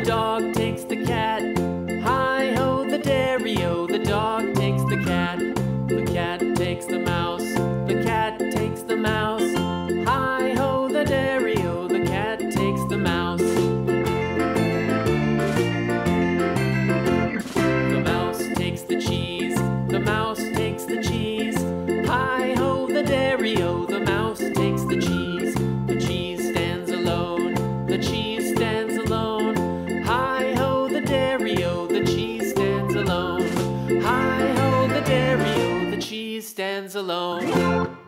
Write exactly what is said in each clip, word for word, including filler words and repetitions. the dog takes the cat. Hi-ho, the dairy-o, the dog takes the cat. The cat takes the mouse, the cat takes the mouse. Hi-ho, the dairy-o, the cat takes the mouse. The mouse takes the cheese, the mouse takes the cheese. Hi-ho, the dairy-o, the mouse takes the cheese. The cheese stands alone, the cheese stands alone. Hi-ho, the dairy-o, the cheese stands alone. Hi-ho, the dairy-o, the cheese stands alone.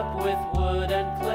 Up with wood and clay.